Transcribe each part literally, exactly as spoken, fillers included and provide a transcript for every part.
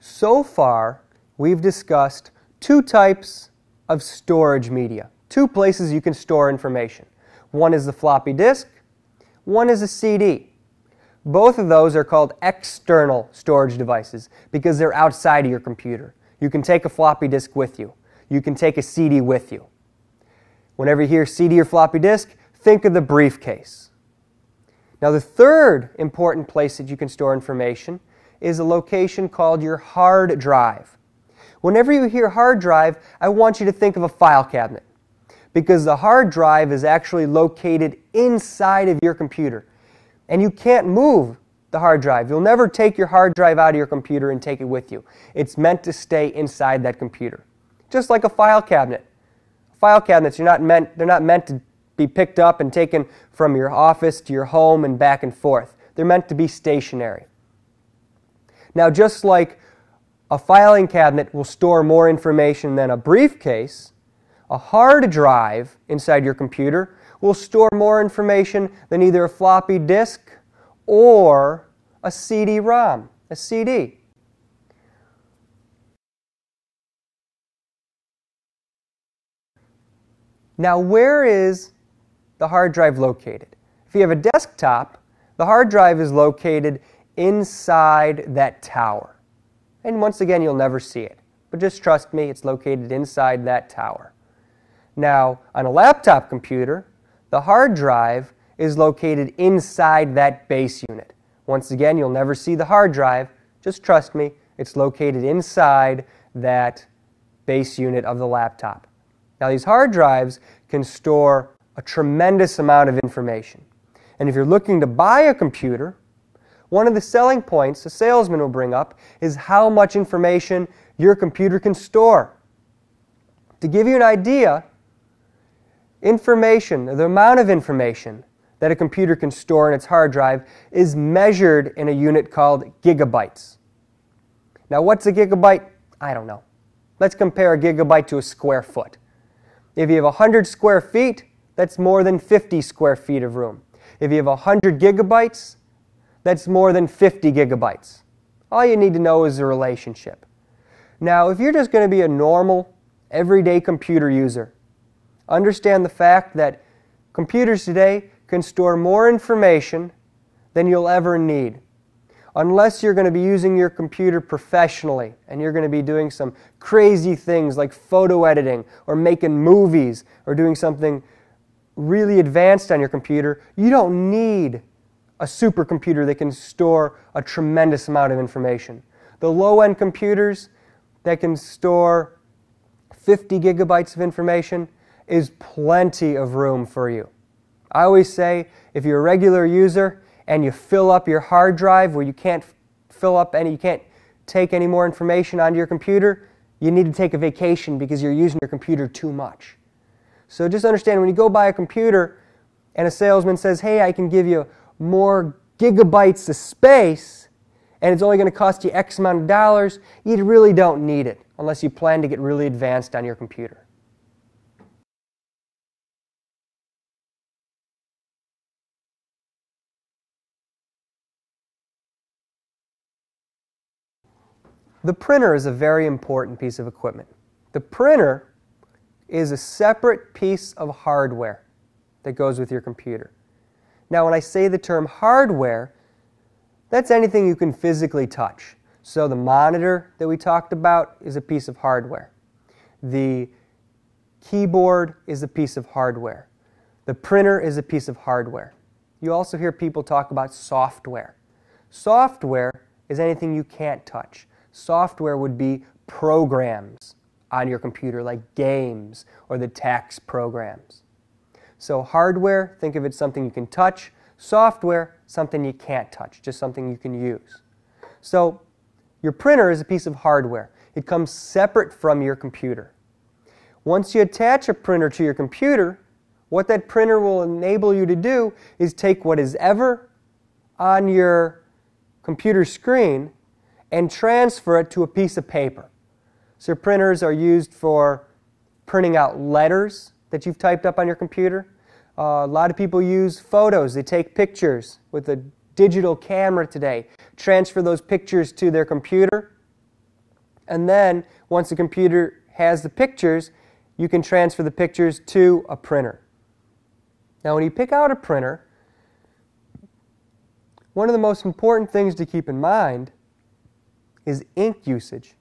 So far, we've discussed two types of storage media, two places you can store information. One is the floppy disk, one is a C D. Both of those are called external storage devices because they're outside of your computer. You can take a floppy disk with you. You can take a C D with you. Whenever you hear C D or floppy disk, think of the briefcase. Now, the third important place that you can store information is a location called your hard drive. Whenever you hear hard drive, I want you to think of a file cabinet, because the hard drive is actually located inside of your computer. And you can't move the hard drive. You'll never take your hard drive out of your computer and take it with you. It's meant to stay inside that computer. Just like a file cabinet. File cabinets, you're not meant, they're not meant to be picked up and taken from your office to your home and back and forth. They're meant to be stationary. Now, just like a filing cabinet will store more information than a briefcase, a hard drive inside your computer will store more information than either a floppy disk or a C D ROM, a C D. Now, where is the hard drive located? If you have a desktop, the hard drive is located inside that tower. And once again, you'll never see it. But just trust me, it's located inside that tower. Now, on a laptop computer, the hard drive is located inside that base unit. Once again, you'll never see the hard drive. Just trust me, it's located inside that base unit of the laptop. Now, these hard drives can store a tremendous amount of information. And if you're looking to buy a computer, one of the selling points a salesman will bring up is how much information your computer can store. To give you an idea, information, the amount of information that a computer can store in its hard drive is measured in a unit called gigabytes. Now, what's a gigabyte? I don't know. Let's compare a gigabyte to a square foot. If you have one hundred square feet, that's more than fifty square feet of room. If you have one hundred gigabytes, that's more than fifty gigabytes. All you need to know is the relationship. Now, if you're just going to be a normal, everyday computer user, understand the fact that computers today can store more information than you'll ever need. Unless you're going to be using your computer professionally and you're going to be doing some crazy things like photo editing or making movies or doing something really advanced on your computer, you don't need a supercomputer that can store a tremendous amount of information. The low-end computers that can store fifty gigabytes of information is plenty of room for you. I always say, if you're a regular user, and you fill up your hard drive where you can't fill up any, you can't take any more information onto your computer, you need to take a vacation because you're using your computer too much. So just understand, when you go buy a computer and a salesman says, hey, I can give you more gigabytes of space and it's only going to cost you X amount of dollars, you really don't need it unless you plan to get really advanced on your computer. The printer is a very important piece of equipment. The printer is a separate piece of hardware that goes with your computer. Now, when I say the term hardware, that's anything you can physically touch. So the monitor that we talked about is a piece of hardware. The keyboard is a piece of hardware. The printer is a piece of hardware. You also hear people talk about software. Software is anything you can't touch. Software would be programs on your computer, like games or the tax programs. So hardware, think of it as something you can touch. Software, something you can't touch, just something you can use. So your printer is a piece of hardware. It comes separate from your computer. Once you attach a printer to your computer, what that printer will enable you to do is take what is ever on your computer screen and transfer it to a piece of paper. So printers are used for printing out letters that you've typed up on your computer. Uh, a lot of people use photos. They take pictures with a digital camera today, transfer those pictures to their computer, and then once the computer has the pictures, you can transfer the pictures to a printer. Now, when you pick out a printer, one of the most important things to keep in mind is ink usage.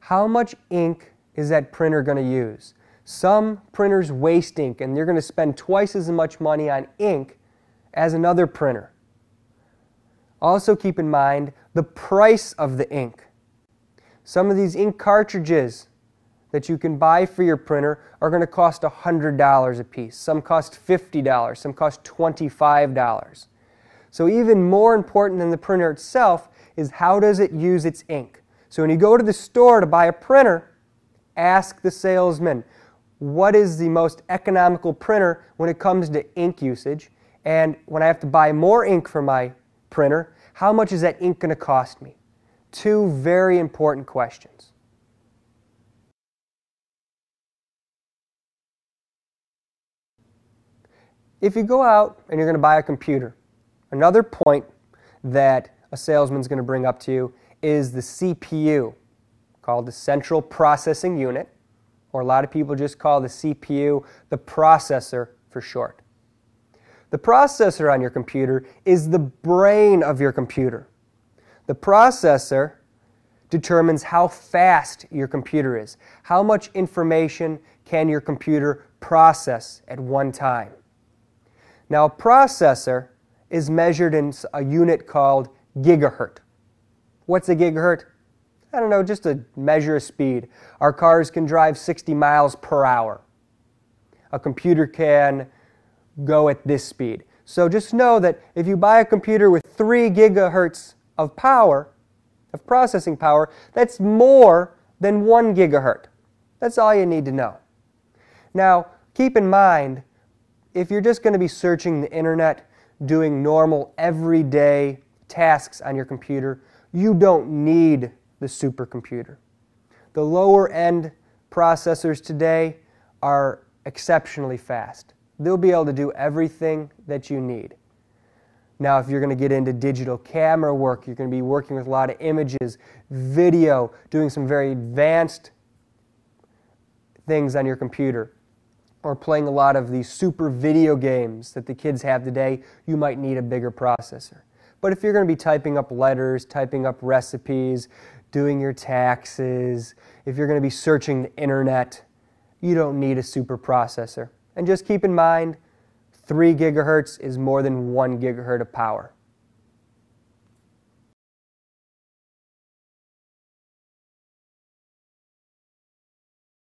How much ink is that printer going to use? Some printers waste ink, and they're going to spend twice as much money on ink as another printer. Also keep in mind the price of the ink. Some of these ink cartridges that you can buy for your printer are going to cost one hundred dollars a piece. Some cost fifty dollars, some cost twenty-five dollars. So even more important than the printer itself is how does it use its ink. So when you go to the store to buy a printer, ask the salesman, what is the most economical printer when it comes to ink usage? And when I have to buy more ink for my printer, how much is that ink going to cost me? Two very important questions. If you go out and you're going to buy a computer, another point that a salesman's going to bring up to you is the C P U, called the Central Processing Unit, or a lot of people just call the C P U the processor for short. The processor on your computer is the brain of your computer. The processor determines how fast your computer is. How much information can your computer process at one time? Now, a processor is measured in a unit called gigahertz. What's a gigahertz? I don't know, just a measure of speed. Our cars can drive sixty miles per hour. A computer can go at this speed. So just know that if you buy a computer with three gigahertz of power, of processing power, that's more than one gigahertz. That's all you need to know. Now, keep in mind, if you're just going to be searching the internet, doing normal everyday tasks on your computer, you don't need the supercomputer. The lower end processors today are exceptionally fast. They'll be able to do everything that you need. Now, if you're going to get into digital camera work, you're going to be working with a lot of images, video, doing some very advanced things on your computer, or playing a lot of these super video games that the kids have today, you might need a bigger processor. But if you're going to be typing up letters, typing up recipes, doing your taxes, if you're going to be searching the internet, you don't need a super processor. And just keep in mind, three gigahertz is more than one gigahertz of power.